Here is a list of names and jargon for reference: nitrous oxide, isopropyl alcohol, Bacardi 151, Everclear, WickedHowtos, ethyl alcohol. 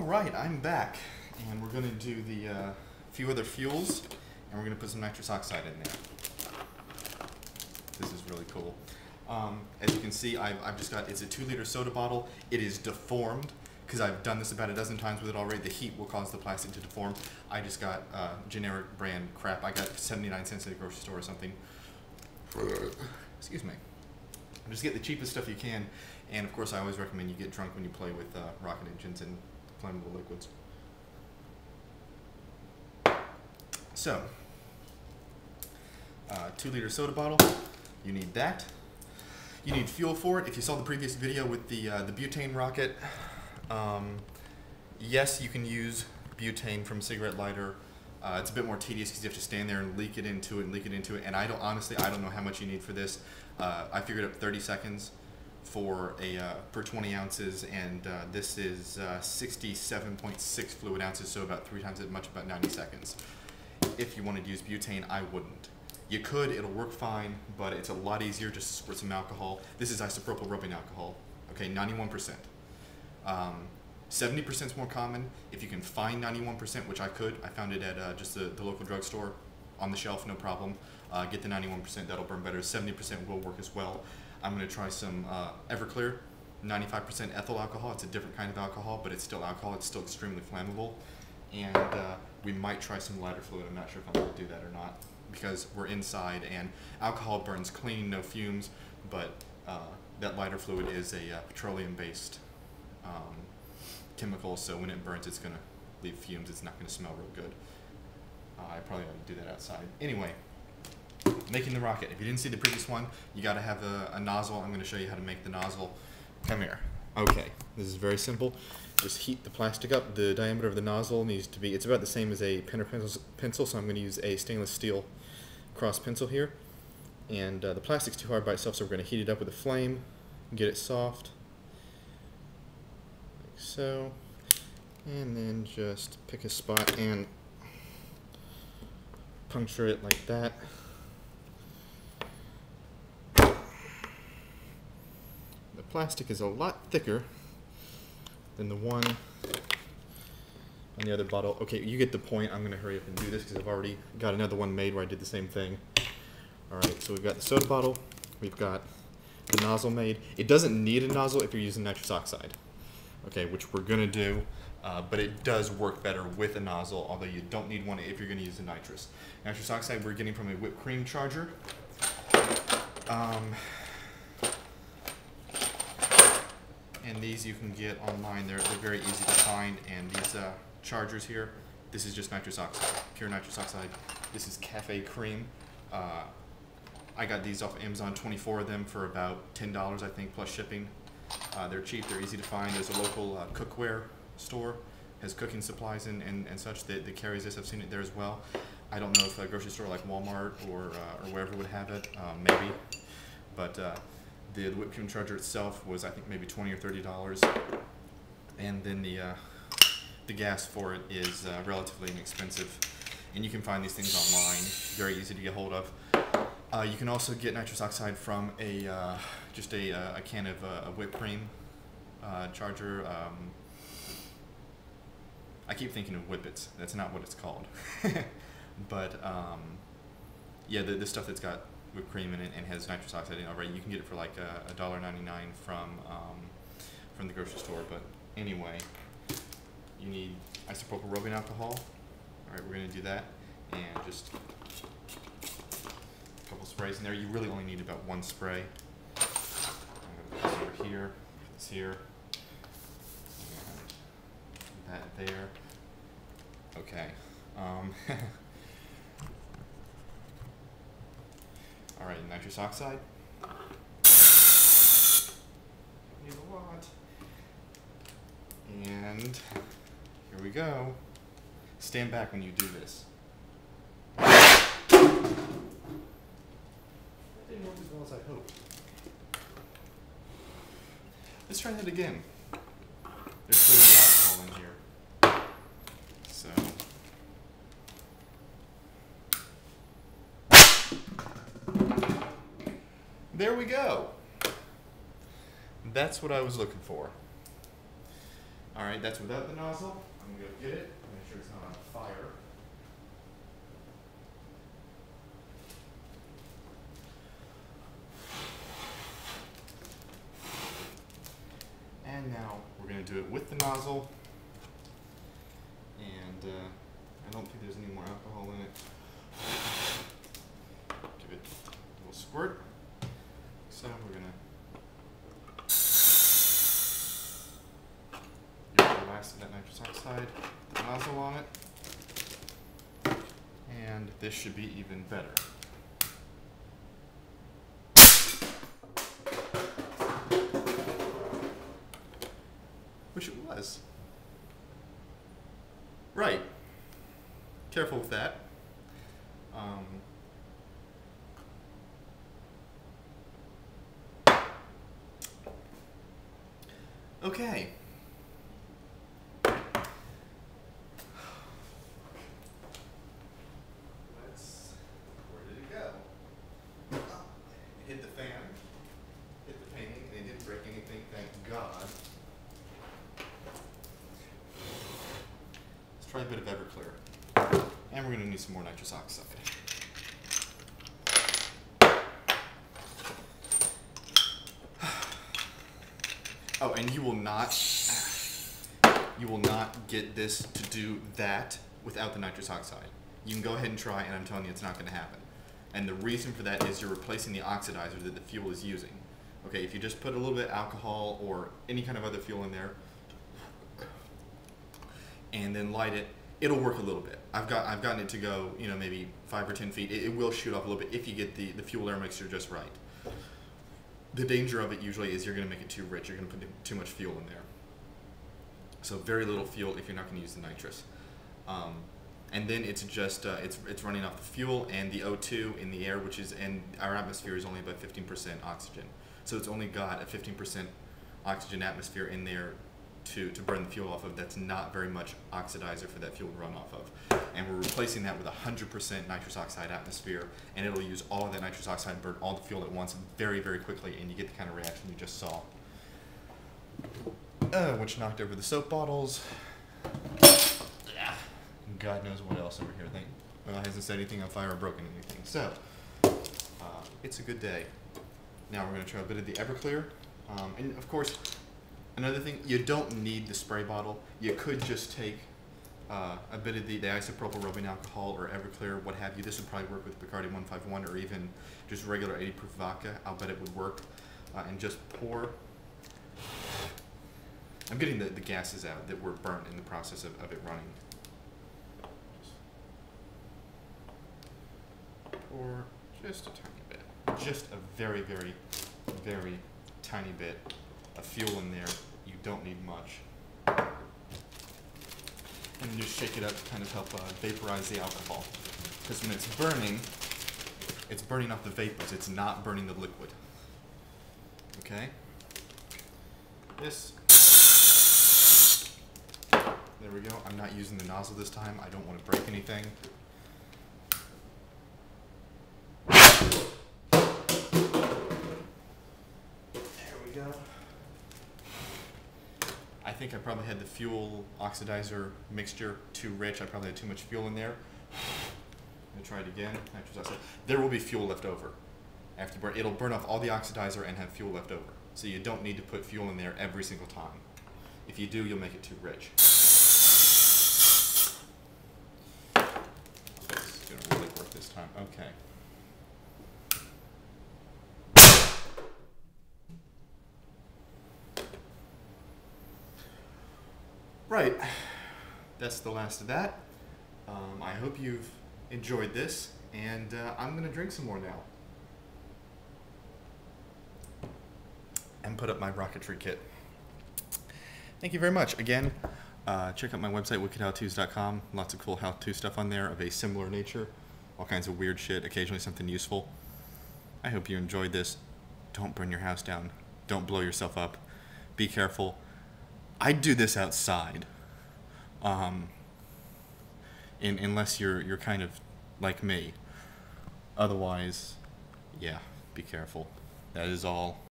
Alright, I'm back, and we're going to do the few other fuels, and we're going to put some nitrous oxide in there. This is really cool. As you can see, I've just got, it's a 2-liter soda bottle. It is deformed, because I've done this about a dozen times with it already. The heat will cause the plastic to deform. I just got generic brand crap. I got 79 cents at a grocery store or something. Excuse me. Just get the cheapest stuff you can, and of course I always recommend you get drunk when you play with rocket engines and flammable liquids. So, 2-liter soda bottle, you need that. You need fuel for it. If you saw the previous video with the butane rocket, yes, you can use butane from cigarette lighter. It's a bit more tedious because you have to stand there and leak it into it and leak it into it, and honestly I don't know how much you need for this. I figured up 30 seconds for a per 20 ounces, and this is 67.6 fluid ounces, so about 3 times as much, about 90 seconds. If you wanted to use butane, I wouldn't. You could, it'll work fine, but it's a lot easier just to squirt some alcohol. This is isopropyl alcohol, okay, 91%. 70% is more common. If you can find 91%, which I could, I found it at just the local drugstore on the shelf, no problem. Get the 91%, that'll burn better. 70% will work as well. I'm gonna try some Everclear, 95% ethyl alcohol. It's a different kind of alcohol, but it's still alcohol. It's still extremely flammable. And we might try some lighter fluid. I'm not sure if I'm gonna do that or not, because we're inside and alcohol burns clean, no fumes, but that lighter fluid is a petroleum-based chemical, so when it burns, it's gonna leave fumes. It's not gonna smell real good. I probably ought to do that outside. Anyway, making the rocket. If you didn't see the previous one, you gotta have a nozzle. I'm gonna show you how to make the nozzle. Come here. Okay, this is very simple. Just heat the plastic up. The diameter of the nozzle needs to be, it's about the same as a pen or pencil, so I'm gonna use a stainless steel cross pencil here. And the plastic's too hard by itself, so we're gonna heat it up with a flame, get it soft. So, and then just pick a spot and puncture it like that. The plastic is a lot thicker than the one on the other bottle. Okay, you get the point. I'm going to hurry up and do this because I've already got another one made where I did the same thing. All right, so we've got the soda bottle. We've got the nozzle made. It doesn't need a nozzle if you're using nitrous oxide. Okay, which we're gonna do, but it does work better with a nozzle, although you don't need one if you're gonna use the nitrous. Nitrous oxide we're getting from a whipped cream charger. And these you can get online. They're very easy to find, and these chargers here, this is just nitrous oxide, pure nitrous oxide. This is cafe cream. I got these off Amazon, 24 of them for about $10, I think, plus shipping. They're cheap, they're easy to find. There's a local cookware store, has cooking supplies and such that carries this. I've seen it there as well. I don't know if a grocery store like Walmart or wherever would have it, maybe. But the whipped cream charger itself was, I think, maybe $20 or $30. And then the gas for it is relatively inexpensive. And you can find these things online, very easy to get hold of. You can also get nitrous oxide from a just a can of whipped cream charger. I keep thinking of Whippets. That's not what it's called. But yeah, the stuff that's got whipped cream in it and has nitrous oxide in it already, you can get it for like $1.99 from the grocery store. But anyway, you need isopropyl alcohol. All right, we're gonna do that and just. Couple sprays in there. You really only need about one spray. I'm going to put this over here, put this here, and that there. Okay. All right, nitrous oxide. Need a lot. And here we go. Stand back when you do this. As I hope. Let's try that again. There's clearly alcohol in here. So. There we go. That's what I was looking for. All right, that's without the nozzle. I'm gonna go get it, make sure it's not on fire. And now we're gonna do it with the nozzle. And I don't think there's any more alcohol in it. Give it a little squirt. So we're gonna that nitrous oxide, the nozzle on it, and this should be even better. Which it was. Right. Careful with that. Okay. Hit the fan, hit the painting, and it didn't break anything, thank God. Let's try a bit of Everclear. And we're going to need some more nitrous oxide. Oh, and you will not get this to do that without the nitrous oxide. You can go ahead and try, and I'm telling you it's not going to happen. And the reason for that is you're replacing the oxidizer that the fuel is using. Okay, if you just put a little bit of alcohol or any kind of other fuel in there and then light it, it'll work a little bit. I've gotten it to go, you know, maybe 5 or 10 feet. It will shoot off a little bit if you get the fuel air mixture just right. The danger of it usually is you're going to make it too rich. You're going to put too much fuel in there. So very little fuel if you're not going to use the nitrous. And then it's just it's running off the fuel and the O2 in the air, which is, and our atmosphere is only about 15% oxygen, so it's only got a 15% oxygen atmosphere in there to burn the fuel off of. That's not very much oxidizer for that fuel to run off of, and we're replacing that with 100% nitrous oxide atmosphere, and it'll use all of that nitrous oxide and burn all the fuel at once very, very quickly, and you get the kind of reaction you just saw, which knocked over the soap bottles. God knows what else over here. Well, hasn't set anything on fire or broken anything. So, it's a good day. Now we're going to try a bit of the Everclear. And of course, another thing, you don't need the spray bottle. You could just take a bit of the isopropyl rubbing alcohol or Everclear, what have you. This would probably work with Bacardi 151 or even just regular 80 proof vodka. I'll bet it would work. And just pour. I'm getting the gases out that were burnt in the process of it running. Or just a tiny bit, just a very, very, very tiny bit of fuel in there. You don't need much. And just shake it up to kind of help vaporize the alcohol. Because when it's burning off the vapors. It's not burning the liquid. Okay? This. There we go. I'm not using the nozzle this time. I don't want to break anything. I think I probably had the fuel oxidizer mixture too rich. I probably had too much fuel in there. I'm going to try it again. There will be fuel left over. After it'll burn off all the oxidizer and have fuel left over. So you don't need to put fuel in there every single time. If you do, you'll make it too rich. This is going to really work this time. Okay. Right, that's the last of that. I hope you've enjoyed this, and I'm gonna drink some more now. And put up my rocketry kit. Thank you very much. Again, check out my website, WickedHowtos.com. Lots of cool how-to stuff on there of a similar nature. All kinds of weird shit, occasionally something useful. I hope you enjoyed this. Don't burn your house down. Don't blow yourself up. Be careful. I do this outside, unless you're kind of like me. Otherwise, yeah, be careful. That is all.